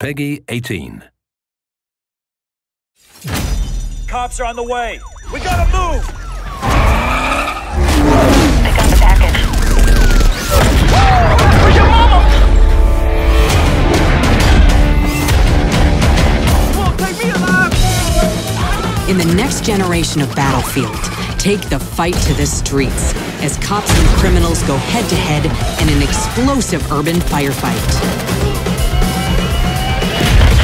Peggy 18. Cops are on the way. We gotta move. I got the package. Whoa! Where's your mama? Won't take me alive. In the next generation of Battlefield, take the fight to the streets as cops and criminals go head to head in an explosive urban firefight.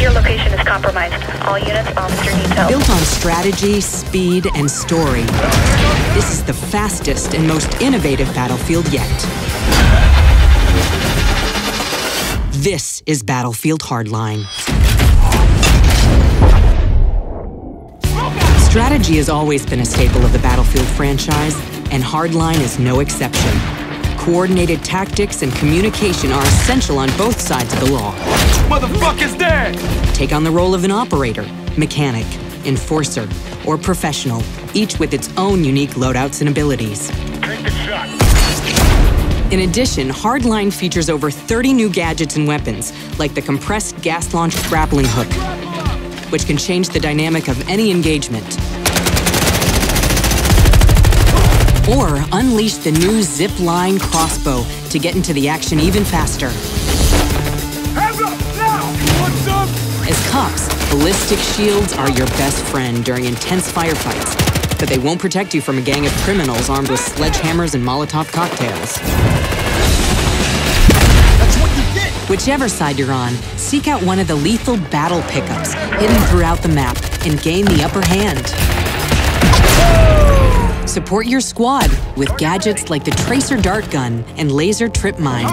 Your location is compromised. All units, officer detail. Built on strategy, speed, and story, this is the fastest and most innovative Battlefield yet. This is Battlefield Hardline. Strategy has always been a staple of the Battlefield franchise, and Hardline is no exception. Coordinated tactics and communication are essential on both sides of the law. Motherfucker's dead! Take on the role of an operator, mechanic, enforcer, or professional, each with its own unique loadouts and abilities. Take the shot. In addition, Hardline features over 30 new gadgets and weapons, like the compressed gas-launched grappling hook, which can change the dynamic of any engagement. Or unleash the new zip-line crossbow to get into the action even faster. Hands up now! What's up? As cops, ballistic shields are your best friend during intense firefights, but they won't protect you from a gang of criminals armed with sledgehammers and Molotov cocktails. That's what you get! Whichever side you're on, seek out one of the lethal battle pickups hidden throughout the map and gain the upper hand. Support your squad with gadgets like the Tracer Dart Gun and Laser Trip Mine.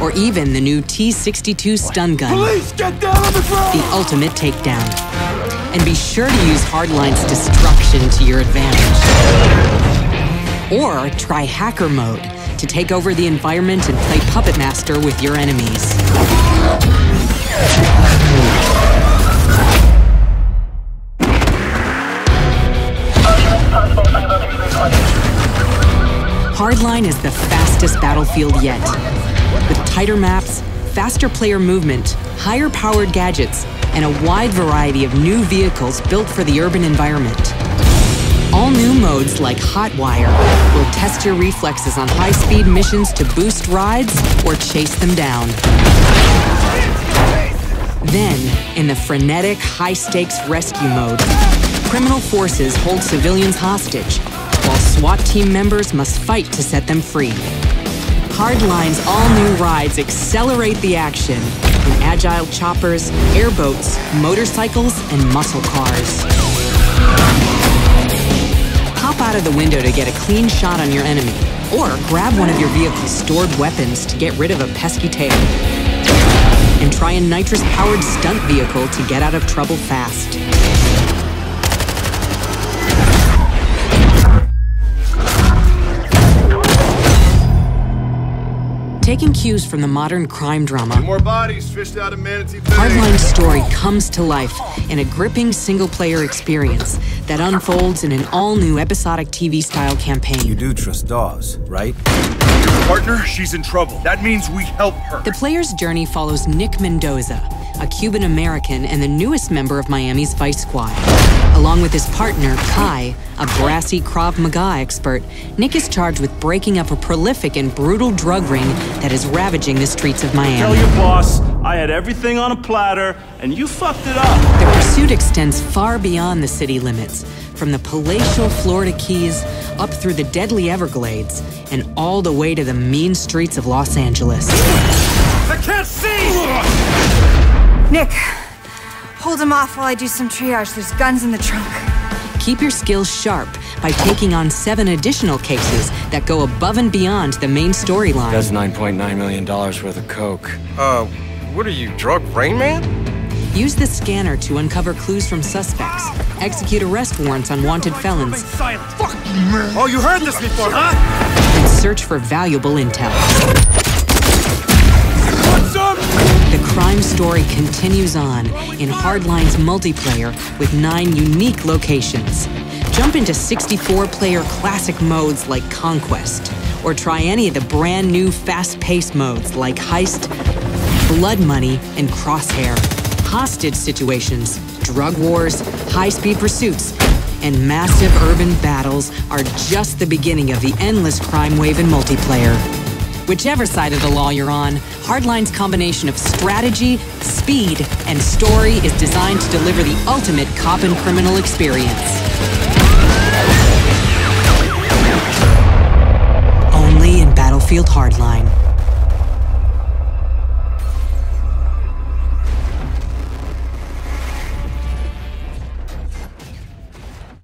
Or even the new T-62 Stun Gun. Police, get down on the ground! The ultimate takedown. And be sure to use Hardline's destruction to your advantage. Or try Hacker Mode to take over the environment and play Puppet Master with your enemies. Hardline is the fastest Battlefield yet. With tighter maps, faster player movement, higher powered gadgets, and a wide variety of new vehicles built for the urban environment. All new modes like Hotwire will test your reflexes on high-speed missions to boost rides or chase them down. Then, in the frenetic, high-stakes rescue mode, criminal forces hold civilians hostage, while SWAT team members must fight to set them free. Hardline's all-new rides accelerate the action in agile choppers, airboats, motorcycles, and muscle cars. Pop out of the window to get a clean shot on your enemy, or grab one of your vehicle's stored weapons to get rid of a pesky tail. And try a nitrous-powered stunt vehicle to get out of trouble fast. Taking cues from the modern crime drama, more bodies fished out of Manatee Bay. Hardline's story comes to life in a gripping single-player experience that unfolds in an all-new episodic TV-style campaign. You do trust Dawes, right? Your partner? She's in trouble. That means we help her. The player's journey follows Nick Mendoza, a Cuban-American and the newest member of Miami's Vice Squad. Along with his partner, Kai, a brassy Krav Maga expert, Nick is charged with breaking up a prolific and brutal drug ring that is ravaging the streets of Miami. Tell your boss, I had everything on a platter, and you fucked it up. The pursuit extends far beyond the city limits, from the palatial Florida Keys up through the deadly Everglades, and all the way to the mean streets of Los Angeles. I can't see! Nick. Hold him off while I do some triage. There's guns in the trunk. Keep your skills sharp by taking on 7 additional cases that go above and beyond the main storyline. That's $9.9 million worth of coke. What are you, drug Rain Man? Use the scanner to uncover clues from suspects, execute arrest warrants on wanted felons. Fuck you, man! Oh, you heard this before, huh? And search for valuable intel. What's up? The crime story continues on in Hardline's multiplayer with 9 unique locations. Jump into 64-player classic modes like Conquest, or try any of the brand new fast-paced modes like Heist, Blood Money, and Crosshair. Hostage situations, drug wars, high-speed pursuits, and massive urban battles are just the beginning of the endless crime wave in multiplayer. Whichever side of the law you're on, Hardline's combination of strategy, speed, and story is designed to deliver the ultimate cop and criminal experience. Only in Battlefield Hardline.